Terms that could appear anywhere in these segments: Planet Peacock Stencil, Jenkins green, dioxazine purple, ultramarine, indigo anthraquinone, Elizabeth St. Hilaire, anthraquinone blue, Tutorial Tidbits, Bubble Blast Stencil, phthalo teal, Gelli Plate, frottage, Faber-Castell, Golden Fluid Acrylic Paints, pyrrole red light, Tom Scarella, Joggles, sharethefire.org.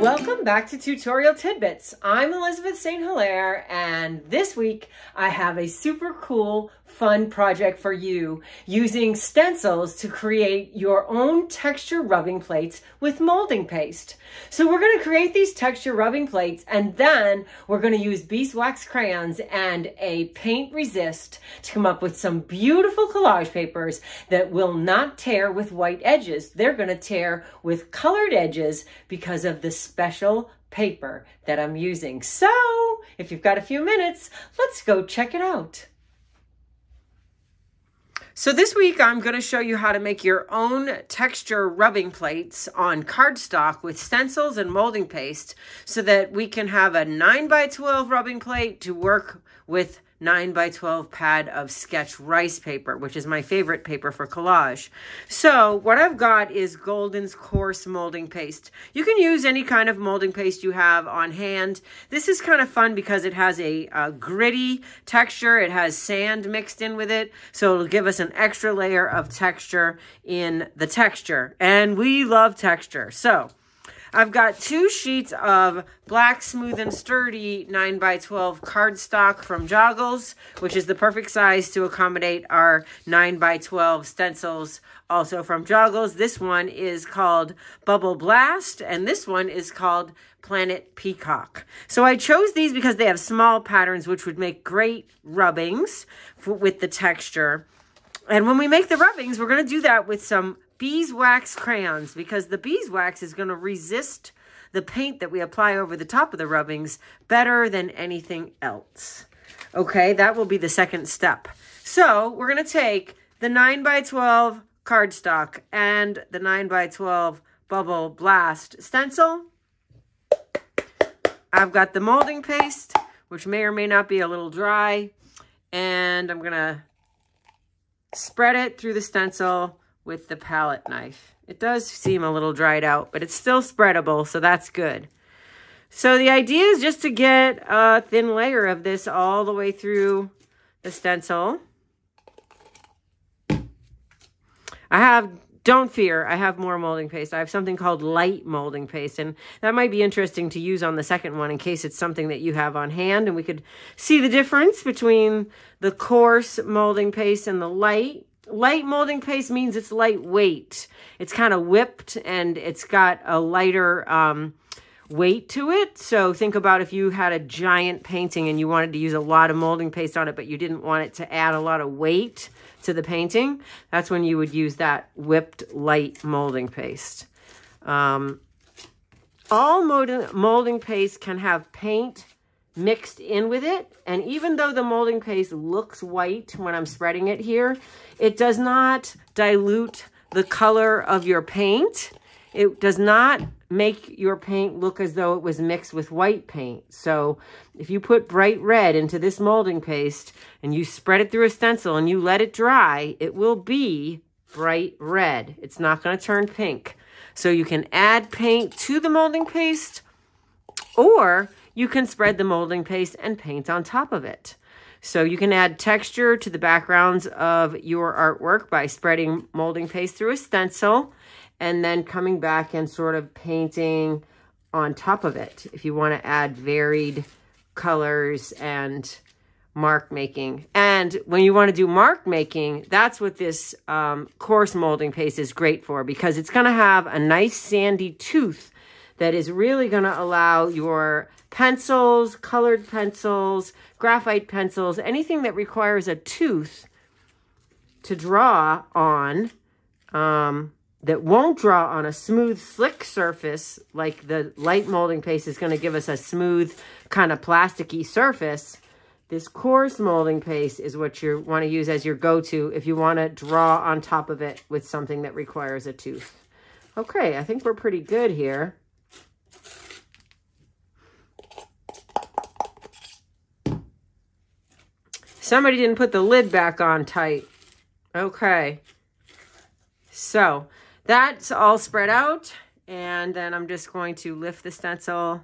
Welcome back to Tutorial Tidbits. I'm Elizabeth St. Hilaire, and this week I have a super cool, fun project for you using stencils to create your own texture rubbing plates with molding paste. So we're going to create these texture rubbing plates, and then we're going to use beeswax crayons and a paint resist to come up with some beautiful collage papers that will not tear with white edges. They're going to tear with colored edges because of the special paper that I'm using. So, if you've got a few minutes, let's go check it out. So this week I'm going to show you how to make your own texture rubbing plates on cardstock with stencils and molding paste so that we can have a 9x12 rubbing plate to work with 9x12 pad of sketch rice paper, which is my favorite paper for collage. So what I've got is Golden's coarse molding paste. You can use any kind of molding paste you have on hand. This is kind of fun because it has a gritty texture. It has sand mixed in with it, so it'll give us an extra layer of texture in the texture. And we love texture. So I've got two sheets of black, smooth, and sturdy 9x12 cardstock from Joggles, which is the perfect size to accommodate our 9x12 stencils, also from Joggles. This one is called Bubble Blast, and this one is called Planet Peacock. So I chose these because they have small patterns, which would make great rubbings with the texture. And when we make the rubbings, we're going to do that with some beeswax crayons, because the beeswax is going to resist the paint that we apply over the top of the rubbings better than anything else. Okay, that will be the second step. So we're going to take the 9x12 cardstock and the 9x12 Bubble Blast stencil. I've got the molding paste, which may or may not be a little dry, and I'm going to spread it through the stencil with the palette knife. It does seem a little dried out, but it's still spreadable, so that's good. So the idea is just to get a thin layer of this all the way through the stencil. Don't fear, I have more molding paste. I have something called light molding paste, and that might be interesting to use on the second one in case it's something that you have on hand, and we could see the difference between the coarse molding paste and the light. Light molding paste means it's lightweight. It's kind of whipped and it's got a lighter weight to it. So think about if you had a giant painting and you wanted to use a lot of molding paste on it, but you didn't want it to add a lot of weight to the painting. That's when you would use that whipped light molding paste. All molding paste can have paint mixed in with it, and even though the molding paste looks white when I'm spreading it here, it does not dilute the color of your paint. It does not make your paint look as though it was mixed with white paint. So if you put bright red into this molding paste and you spread it through a stencil and you let it dry, it will be bright red. It's not going to turn pink. So you can add paint to the molding paste, or you can spread the molding paste and paint on top of it. So you can add texture to the backgrounds of your artwork by spreading molding paste through a stencil and then coming back and sort of painting on top of it if you want to add varied colors and mark making. And when you want to do mark making, that's what this coarse molding paste is great for, because it's going to have a nice sandy tooth that is really going to allow your pencils, colored pencils, graphite pencils, anything that requires a tooth to draw on, that won't draw on a smooth, slick surface, like the light molding paste is going to give us a smooth, kind of plasticky surface. This coarse molding paste is what you want to use as your go-to if you want to draw on top of it with something that requires a tooth. Okay, I think we're pretty good here. Somebody didn't put the lid back on tight. Okay. So that's all spread out. And then I'm just going to lift the stencil.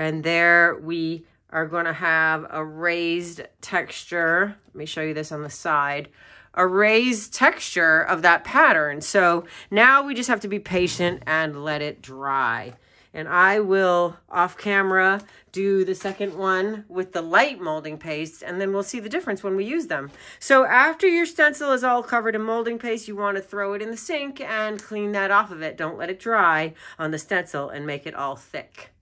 And there we are going to have a raised texture. Let me show you this on the side. A raised texture of that pattern. So now we just have to be patient and let it dry. And I will, off camera, do the second one with the light molding paste, and then we'll see the difference when we use them. So after your stencil is all covered in molding paste, you want to throw it in the sink and clean that off of it. Don't let it dry on the stencil and make it all thick.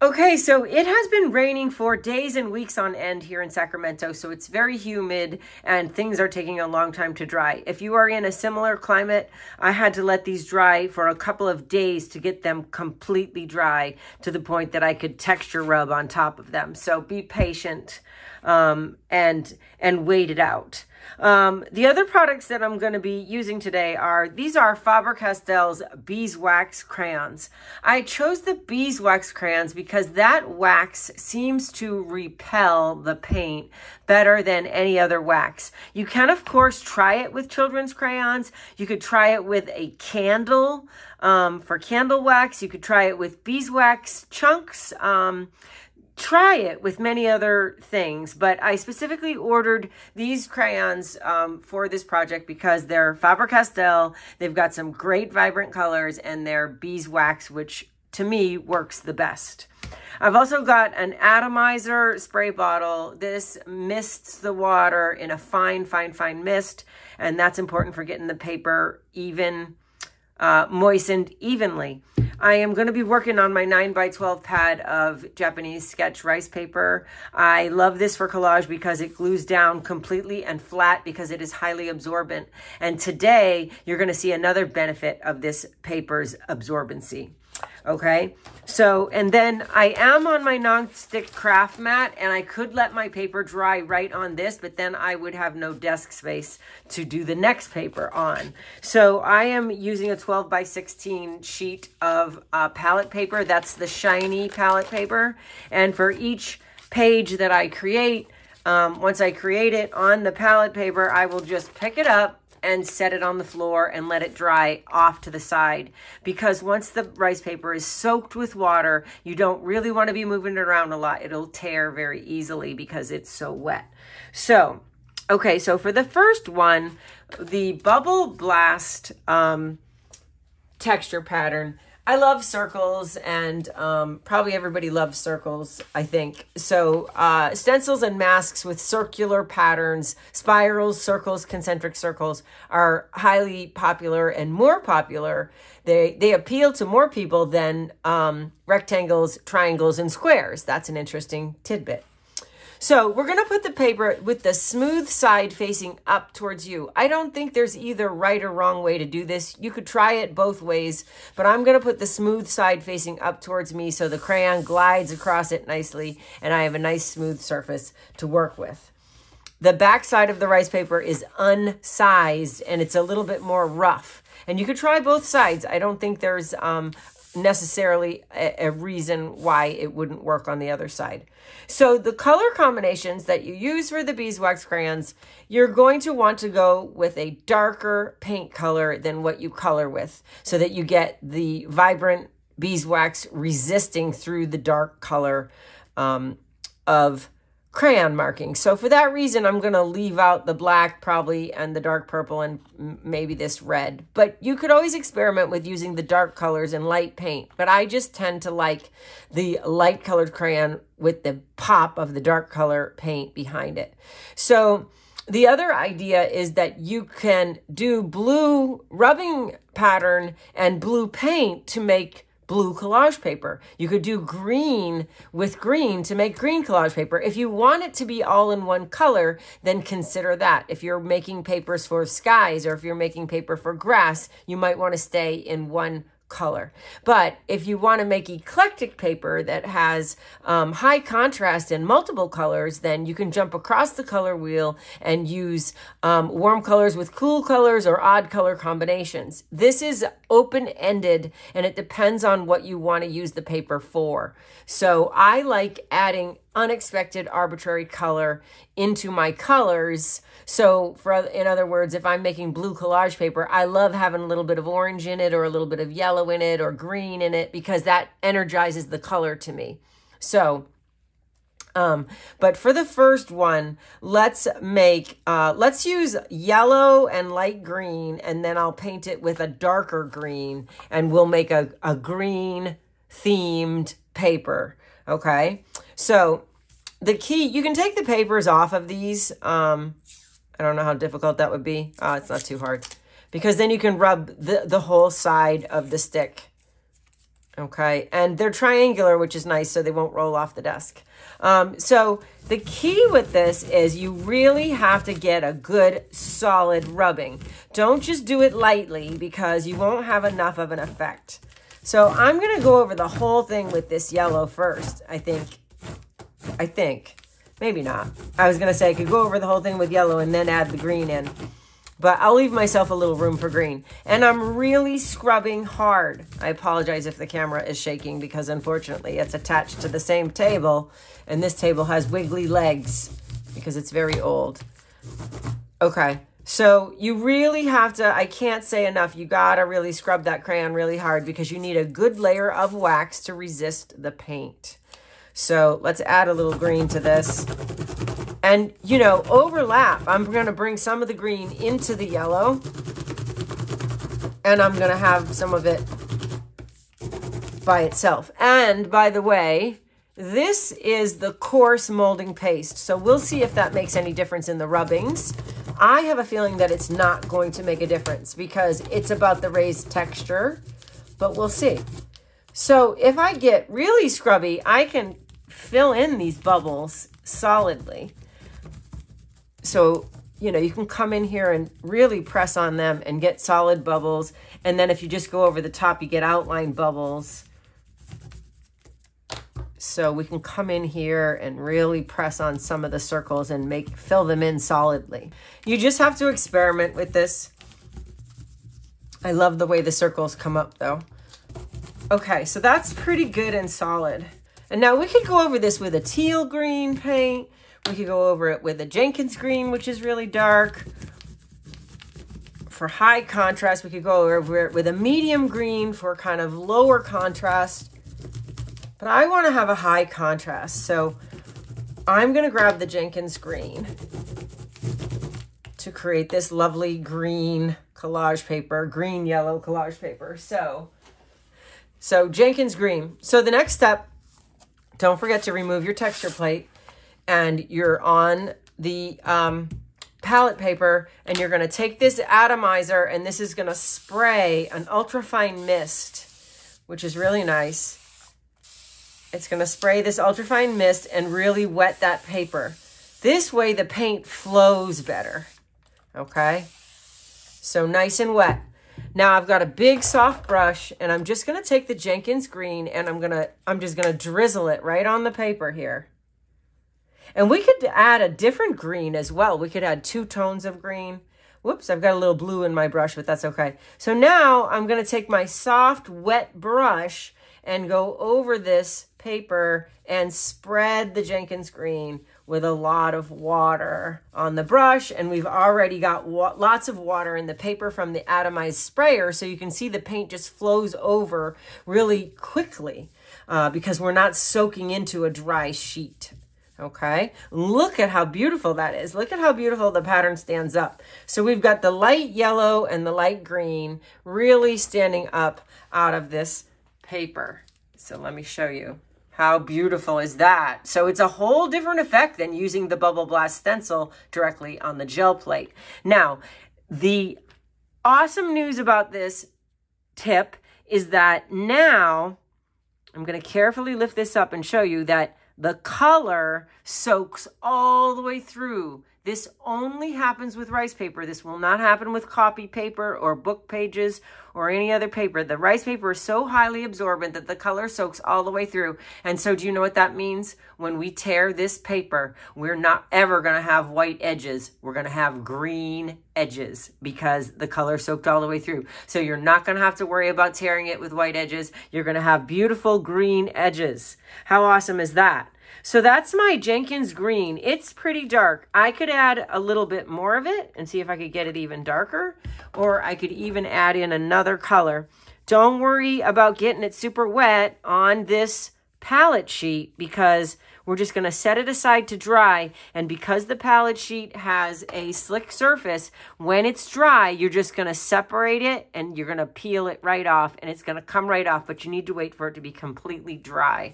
Okay, so it has been raining for days and weeks on end here in Sacramento, so it's very humid and things are taking a long time to dry. If you are in a similar climate, I had to let these dry for a couple of days to get them completely dry to the point that I could texture rub on top of them. So be patient and wait it out. The other products that I'm going to be using today are, these are Faber-Castell's beeswax crayons. I chose the beeswax crayons because that wax seems to repel the paint better than any other wax. You can, of course, try it with children's crayons. You could try it with a candle for candle wax. You could try it with beeswax chunks. Try it with many other things, but I specifically ordered these crayons for this project because they're Faber-Castell, they've got some great vibrant colors, and they're beeswax, which to me works the best. I've also got an atomizer spray bottle. This mists the water in a fine, fine, fine mist, and that's important for getting the paper even moistened evenly. I am going to be working on my 9x12 pad of Japanese sketch rice paper. I love this for collage because it glues down completely and flat because it is highly absorbent. And today you're going to see another benefit of this paper's absorbency. Okay, so, and then I am on my nonstick craft mat, and I could let my paper dry right on this, but then I would have no desk space to do the next paper on. So I am using a 12x16 sheet of palette paper. That's the shiny palette paper. And for each page that I create, once I create it on the palette paper, I will just pick it up and set it on the floor and let it dry off to the side, because once the rice paper is soaked with water, you don't really want to be moving it around a lot. It'll tear very easily because it's so wet. So, okay, so for the first one, the Bubble Blast texture pattern, I love circles, and probably everybody loves circles, I think. So stencils and masks with circular patterns, spirals, circles, concentric circles are highly popular and more popular. They appeal to more people than rectangles, triangles, and squares. That's an interesting tidbit. So we're going to put the paper with the smooth side facing up towards you. I don't think there's either right or wrong way to do this. You could try it both ways, but I'm going to put the smooth side facing up towards me so the crayon glides across it nicely, and I have a nice smooth surface to work with. The back side of the rice paper is unsized, and it's a little bit more rough. And you could try both sides. I don't think there's necessarily a reason why it wouldn't work on the other side. So the color combinations that you use for the beeswax crayons, you're going to want to go with a darker paint color than what you color with, so that you get the vibrant beeswax resisting through the dark color of crayon marking. So for that reason, I'm going to leave out the black probably and the dark purple and maybe this red. But you could always experiment with using the dark colors and light paint. But I just tend to like the light colored crayon with the pop of the dark color paint behind it. So the other idea is that you can do blue rubbing pattern and blue paint to make blue collage paper. You could do green with green to make green collage paper. If you want it to be all in one color, then consider that. If you're making papers for skies or if you're making paper for grass, you might want to stay in one color. But if you want to make eclectic paper that has high contrast and multiple colors, then you can jump across the color wheel and use warm colors with cool colors or odd color combinations. This is open-ended, and it depends on what you want to use the paper for. So I like adding unexpected arbitrary color into my colors. So in other words, if I'm making blue collage paper, I love having a little bit of orange in it or a little bit of yellow in it or green in it, because that energizes the color to me. So, but for the first one, let's make, let's use yellow and light green, and then I'll paint it with a darker green, and we'll make a green themed paper. Okay. So the key, you can take the papers off of these. I don't know how difficult that would be. It's not too hard, because then you can rub the whole side of the stick. Okay. And they're triangular, which is nice, so they won't roll off the desk. So the key with this is you really have to get a good solid rubbing. Don't just do it lightly, because you won't have enough of an effect. So I'm going to go over the whole thing with this yellow first, I think. Maybe not. I was going to say I could go over the whole thing with yellow and then add the green in, but I'll leave myself a little room for green. And I'm really scrubbing hard. I apologize if the camera is shaking, because unfortunately it's attached to the same table, and this table has wiggly legs because it's very old. Okay. So you really have to, I can't say enough, you gotta really scrub that crayon really hard, because you need a good layer of wax to resist the paint. So let's add a little green to this. And, you know, overlap. I'm gonna bring some of the green into the yellow, and I'm gonna have some of it by itself. And by the way, this is the coarse molding paste. So we'll see if that makes any difference in the rubbings. I have a feeling that it's not going to make a difference, because it's about the raised texture, but we'll see. So if I get really scrubby, I can fill in these bubbles solidly. So, you know, you can come in here and really press on them and get solid bubbles. And then if you just go over the top, you get outline bubbles. So we can come in here and really press on some of the circles and fill them in solidly. You just have to experiment with this. I love the way the circles come up though. Okay, so that's pretty good and solid. And now we could go over this with a teal green paint. We could go over it with a Jenkins green, which is really dark. For high contrast, we could go over it with a medium green for kind of lower contrast. But I want to have a high contrast, so I'm going to grab the Jenkins green to create this lovely green collage paper, green yellow collage paper. So Jenkins green. So the next step, don't forget to remove your texture plate, and you're on the palette paper, and you're going to take this atomizer, and this is going to spray an ultrafine mist, which is really nice. It's going to spray this ultrafine mist and really wet that paper. This way the paint flows better. Okay. So nice and wet. Now I've got a big soft brush, and I'm just going to take the Jenkins green, and I'm just going to drizzle it right on the paper here. And we could add a different green as well. We could add two tones of green. Whoops, I've got a little blue in my brush, but that's okay. So now I'm going to take my soft wet brush and go over this paper and spread the Jenkins green with a lot of water on the brush. And we've already got lots of water in the paper from the atomized sprayer. So you can see the paint just flows over really quickly because we're not soaking into a dry sheet. Okay, look at how beautiful that is. Look at how beautiful the pattern stands up. So we've got the light yellow and the light green really standing up out of this paper. So let me show you. How beautiful is that? So it's a whole different effect than using the Bubble Blast stencil directly on the gel plate. Now, the awesome news about this tip is that now I'm going to carefully lift this up and show you that the color soaks all the way through. This only happens with rice paper. This will not happen with copy paper or book pages or any other paper. The rice paper is so highly absorbent that the color soaks all the way through. And so do you know what that means? When we tear this paper, we're not ever going to have white edges. We're going to have green edges because the color soaked all the way through. So you're not going to have to worry about tearing it with white edges. You're going to have beautiful green edges. How awesome is that? So that's my Jenkins green. It's pretty dark. I could add a little bit more of it and see if I could get it even darker, or I could even add in another color. Don't worry about getting it super wet on this palette sheet because we're just going to set it aside to dry. And because the palette sheet has a slick surface, when it's dry, you're just going to separate it and you're going to peel it right off, and it's going to come right off, but you need to wait for it to be completely dry.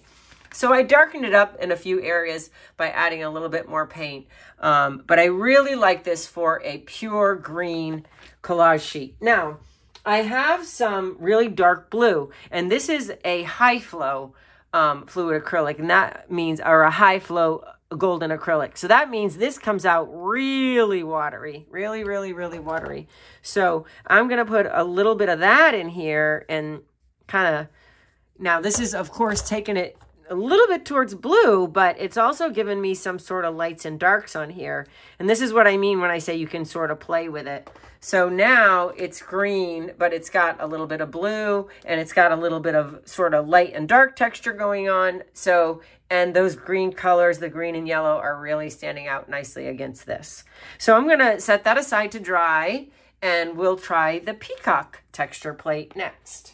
So I darkened it up in a few areas by adding a little bit more paint. But I really like this for a pure green collage sheet. Now, I have some really dark blue, and this is a high flow fluid acrylic, and that means, or a high flow golden acrylic. So that means this comes out really watery, really, really, really watery. So I'm going to put a little bit of that in here and kind of, now this is of course taking it a little bit towards blue, but it's also given me some sort of lights and darks on here. And this is what I mean when I say you can sort of play with it. So now it's green, but it's got a little bit of blue, and it's got a little bit of sort of light and dark texture going on. So, and those green colors, the green and yellow, are really standing out nicely against this. So I'm going to set that aside to dry, and we'll try the peacock texture plate next.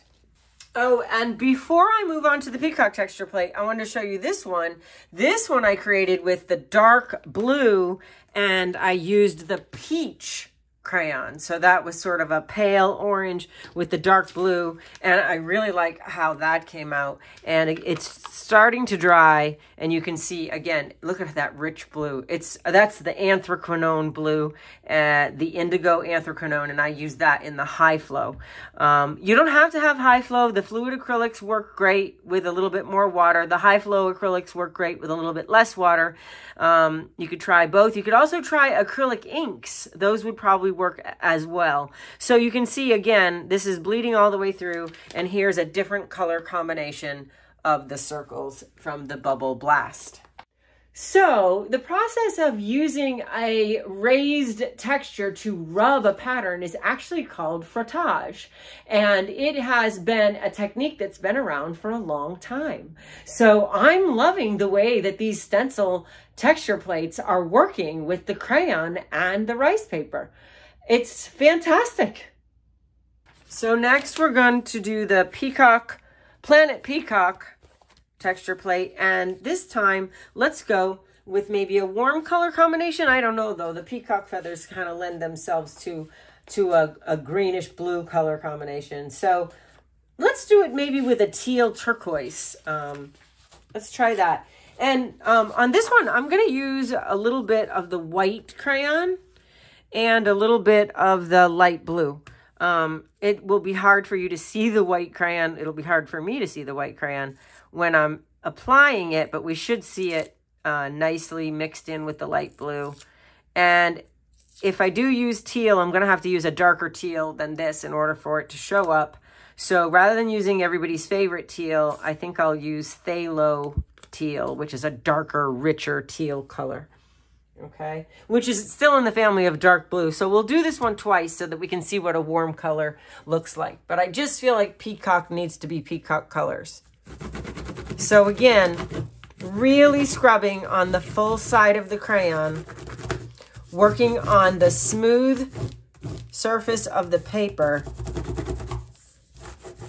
Oh, and before I move on to the peacock texture plate, I want to show you this one. This one I created with the dark blue, and I used the peach crayon. So that was sort of a pale orange with the dark blue, and I really like how that came out. And it's starting to dry, and you can see, again, look at that rich blue. That's the anthraquinone blue, the indigo anthraquinone, and I use that in the high flow. You don't have to have high flow. The fluid acrylics work great with a little bit more water. The high flow acrylics work great with a little bit less water. You could try both. You could also try acrylic inks. Those would probably work as well. So you can see, again, this is bleeding all the way through, and here's a different color combination of the circles from the Bubble Blast. So the process of using a raised texture to rub a pattern is actually called frottage, and it has been a technique that's been around for a long time. So I'm loving the way that these stencil texture plates are working with the crayon and the rice paper. It's fantastic. So next we're going to do the peacock, Planet Peacock texture plate, and this time let's go with maybe a warm color combination. I don't know though, the peacock feathers kind of lend themselves to a greenish blue color combination. So let's do it maybe with a teal turquoise. Let's try that. And on this one, I'm going to use a little bit of the white crayon and a little bit of the light blue. It will be hard for you to see the white crayon. It'll be hard for me to see the white crayon when I'm applying it, but we should see it nicely mixed in with the light blue. And if I do use teal, I'm going to have to use a darker teal than this in order for it to show up. So rather than using everybody's favorite teal, I think I'll use phthalo teal, which is a darker, richer teal color. Okay, which is still in the family of dark blue. So we'll do this one twice so that we can see what a warm color looks like. But I just feel like peacock needs to be peacock colors. So again, really scrubbing on the full side of the crayon, working on the smooth surface of the paper,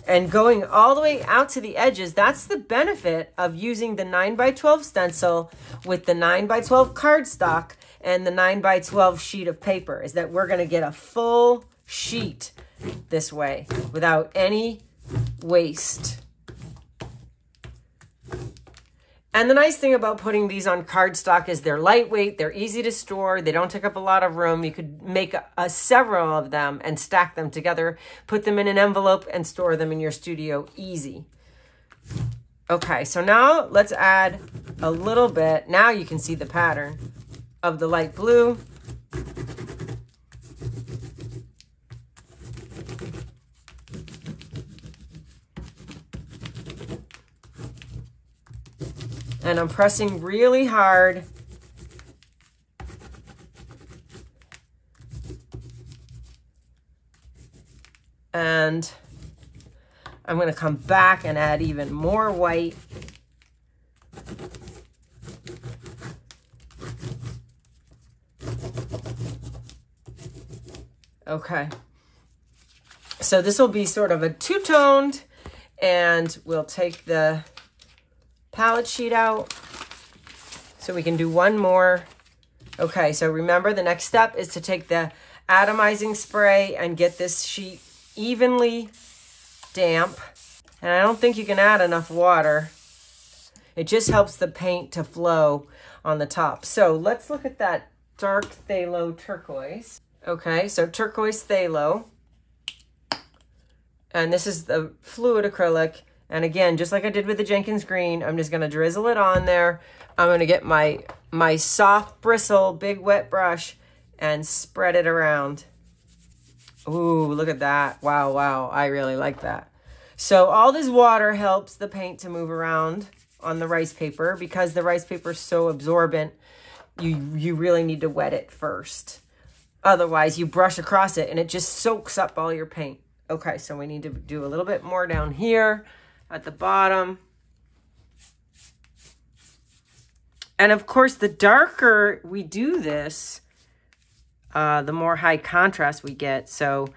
and going all the way out to the edges. That's the benefit of using the 9x12 stencil with the 9x12 cardstock and the 9x12 sheet of paper, is that we're going to get a full sheet this way without any waste. And the nice thing about putting these on cardstock is they're lightweight, they're easy to store, they don't take up a lot of room. You could make several of them and stack them together, put them in an envelope, and store them in your studio easy. Okay, so now let's add a little bit, now you can see the pattern, of the light blue. And I'm pressing really hard. And I'm going to come back and add even more white. Okay. So this will be sort of a two-toned, and we'll take the palette sheet out so we can do one more. Okay, so remember the next step is to take the atomizing spray and get this sheet evenly damp. And I don't think you can add enough water. It just helps the paint to flow on the top. So let's look at that dark phthalo turquoise. Okay, so turquoise phthalo. And this is the fluid acrylic. And again, just like I did with the Jenkins green, I'm just gonna drizzle it on there. I'm gonna get my soft bristle, big wet brush and spread it around. Ooh, look at that. Wow, wow, I really like that. So all this water helps the paint to move around on the rice paper because the rice paper is so absorbent, you really need to wet it first. Otherwise you brush across it and it just soaks up all your paint. Okay, so we need to do a little bit more down here at the bottom. And of course, the darker we do this, the more high contrast we get. So,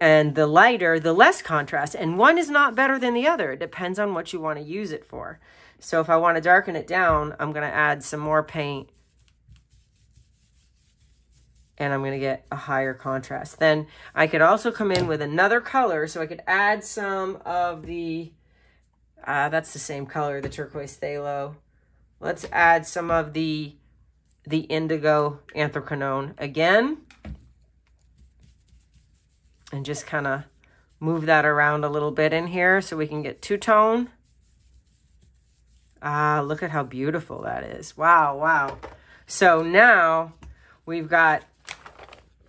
and the lighter, the less contrast. And one is not better than the other. It depends on what you want to use it for. So if I want to darken it down, I'm going to add some more paint. And I'm going to get a higher contrast. Then I could also come in with another color. So I could add some of the, that's the same color, the turquoise phthalo. Let's add some of the indigo anthraquinone again. And just kind of move that around a little bit in here so we can get two-tone. Ah, look at how beautiful that is. Wow, wow. So now we've got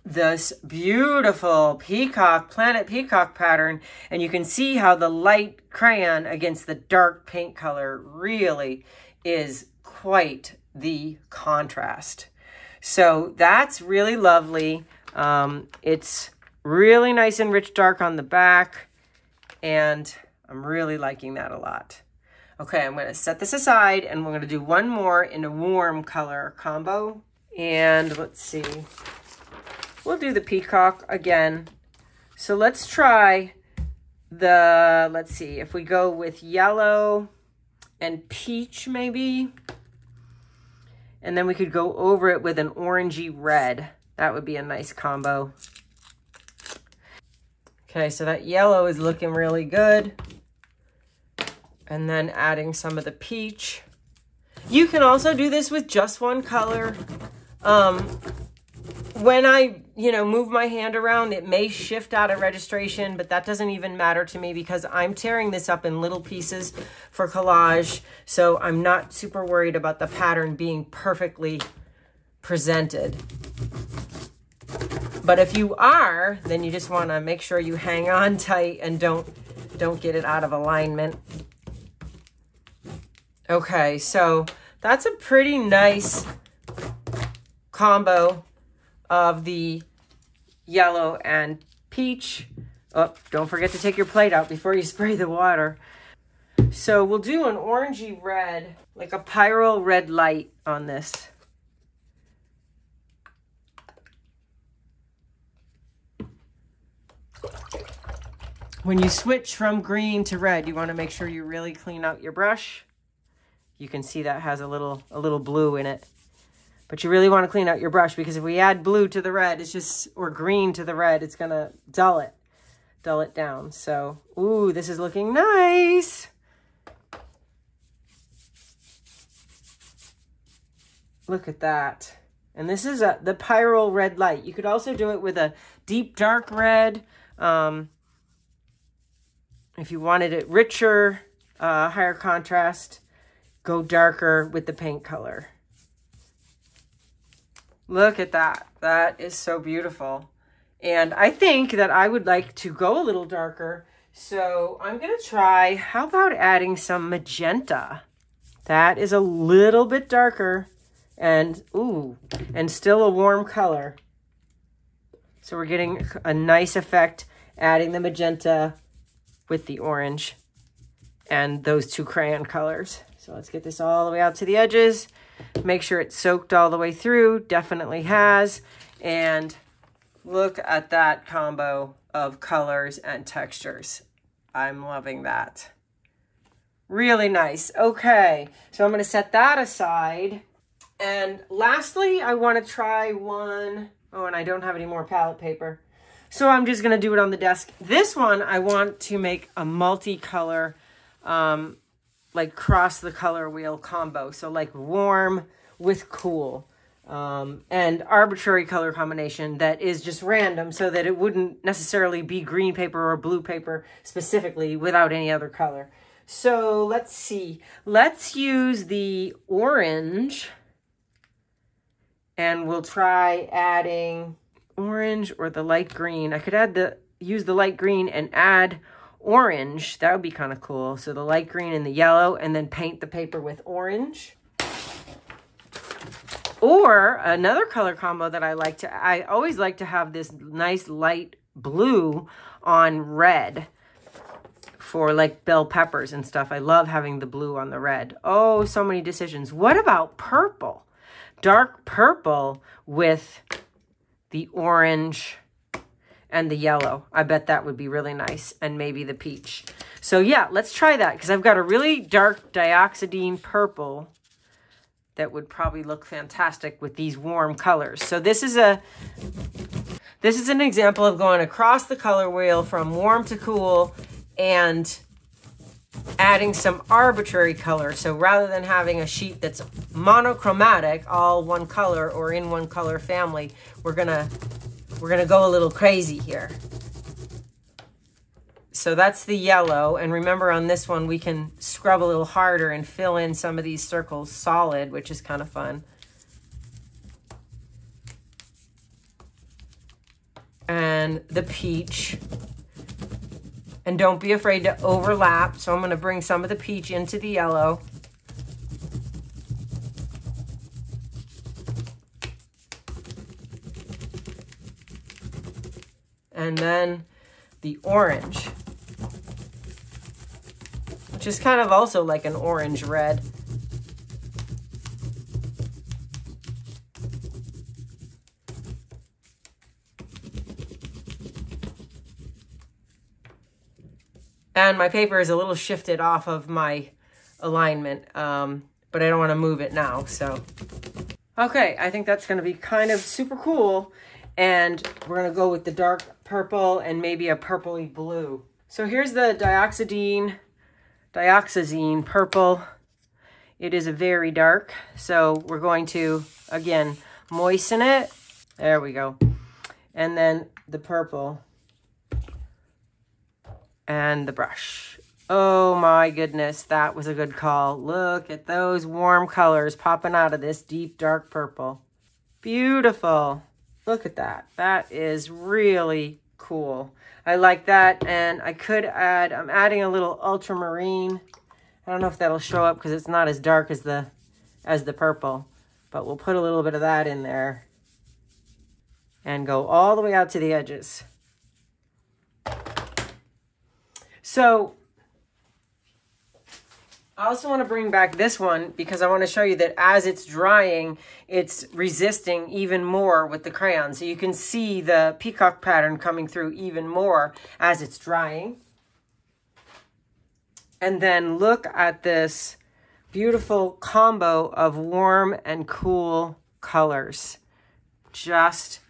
this beautiful peacock, Planet Peacock pattern, and you can see how the light crayon against the dark paint color really is quite the contrast. So that's really lovely. It's really nice and rich dark on the back, and I'm really liking that a lot. Okay, I'm going to set this aside, and we're going to do one more in a warm color combo. And let's see. We'll do the peacock again. So let's try the, let's see, if we go with yellow and peach maybe, and then we could go over it with an orangey red. That would be a nice combo. Okay, so that yellow is looking really good. And then adding some of the peach. You can also do this with just one color. When I, move my hand around, it may shift out of registration, but that doesn't even matter to me because I'm tearing this up in little pieces for collage. So I'm not super worried about the pattern being perfectly presented. But if you are, then you just want to make sure you hang on tight and don't get it out of alignment. Okay, so that's a pretty nice combo of the yellow and peach. Oh, don't forget to take your plate out before you spray the water. So we'll do an orangey red, like a pyrrole red light on this. When you switch from green to red, you want to make sure you really clean out your brush. You can see that has a little blue in it. But you really want to clean out your brush because if we add blue to the red, it's just, or green to the red, it's going to dull it down. So, ooh, this is looking nice. Look at that. And this is the pyrrole red light. You could also do it with a deep dark red. If you wanted it richer, higher contrast, go darker with the paint color. Look at that. That is so beautiful. And I think that I would like to go a little darker. So I'm going to try, how about adding some magenta? That is a little bit darker and, ooh, and still a warm color. So we're getting a nice effect, adding the magenta with the orange and those two crayon colors. So let's get this all the way out to the edges. Make sure it's soaked all the way through, definitely has. And look at that combo of colors and textures. I'm loving that. Really nice. Okay, so I'm going to set that aside. And lastly, I want to try one. Oh, and I don't have any more palette paper. So I'm just going to do it on the desk. This one, I want to make a multicolor, like cross the color wheel combo. So like warm with cool, and arbitrary color combination that is just random so that it wouldn't necessarily be green paper or blue paper specifically without any other color. So let's see, let's use the orange and we'll try adding orange or the light green. I could add use the light green and add orange. That would be kind of cool. So the light green and the yellow and then paint the paper with orange. Or another color combo that I always like to have this nice light blue on red. For like bell peppers and stuff. I love having the blue on the red. Oh, so many decisions. What about purple? Dark purple with the orange and the yellow. I bet that would be really nice. And maybe the peach. So yeah, let's try that because I've got a really dark dioxazine purple that would probably look fantastic with these warm colors. So this is a... This is an example of going across the color wheel from warm to cool and adding some arbitrary color. So rather than having a sheet that's monochromatic, all one color or in one color family, we're gonna go a little crazy here. So that's the yellow. And remember on this one, we can scrub a little harder and fill in some of these circles solid, which is kind of fun. And the peach. And don't be afraid to overlap. So I'm going to bring some of the peach into the yellow. And then the orange. Which is kind of also like an orange red. And my paper is a little shifted off of my alignment, but I don't want to move it now, so. Okay, I think that's going to be kind of super cool. And we're going to go with the dark purple and maybe a purpley blue. So here's the dioxazine purple. It is a very dark, so we're going to, again, moisten it. There we go. And then the purple. And the brush. Oh my goodness, that was a good call. Look at those warm colors popping out of this deep dark purple. Beautiful. Look at that. That is really cool. I like that. And I could add, I'm adding a little ultramarine. I don't know if that'll show up because it's not as dark as the purple, but we'll put a little bit of that in there and go all the way out to the edges. So I also want to bring back this one because I want to show you that as it's drying, it's resisting even more with the crayon. So you can see the peacock pattern coming through even more as it's drying. And then look at this beautiful combo of warm and cool colors. Just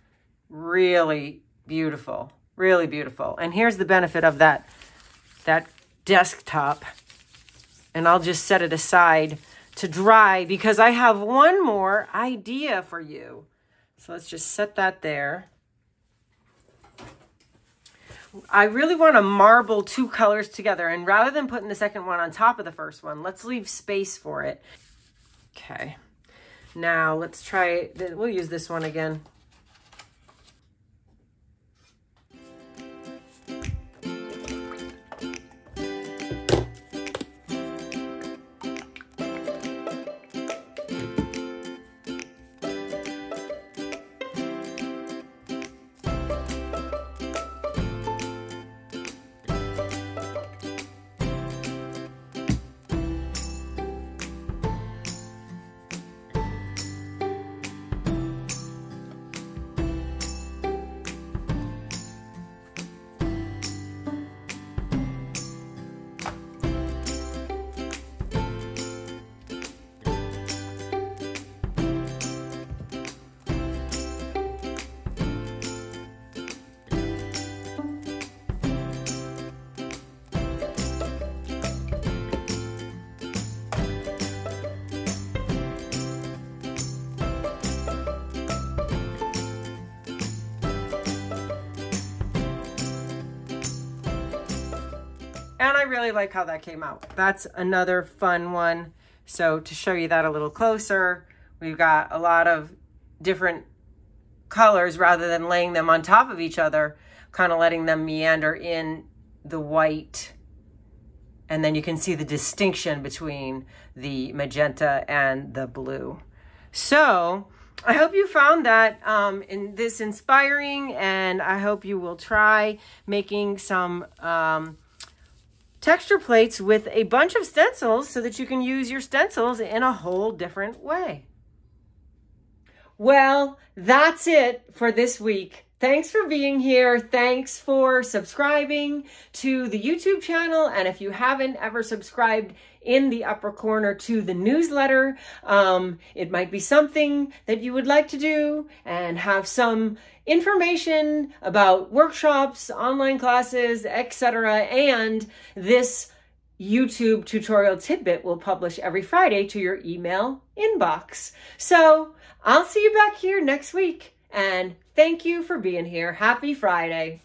really beautiful, really beautiful. And here's the benefit of that desktop, and I'll just set it aside to dry because I have one more idea for you. So let's just set that there. I really want to marble two colors together, and rather than putting the second one on top of the first one, let's leave space for it. Okay, now let's try, we'll use this one again. And I really like how that came out. That's another fun one. So to show you that a little closer, we've got a lot of different colors rather than laying them on top of each other, kind of letting them meander in the white. And then you can see the distinction between the magenta and the blue. So I hope you found that in this inspiring, and I hope you will try making some texture plates with a bunch of stencils so that you can use your stencils in a whole different way. Well, that's it for this week. Thanks for being here. Thanks for subscribing to the YouTube channel. And if you haven't ever subscribed in the upper corner to the newsletter, it might be something that you would like to do and have some information about workshops, online classes, etc. And this YouTube tutorial tidbit will publish every Friday to your email inbox. So I'll see you back here next week. And thank you for being here. Happy Friday.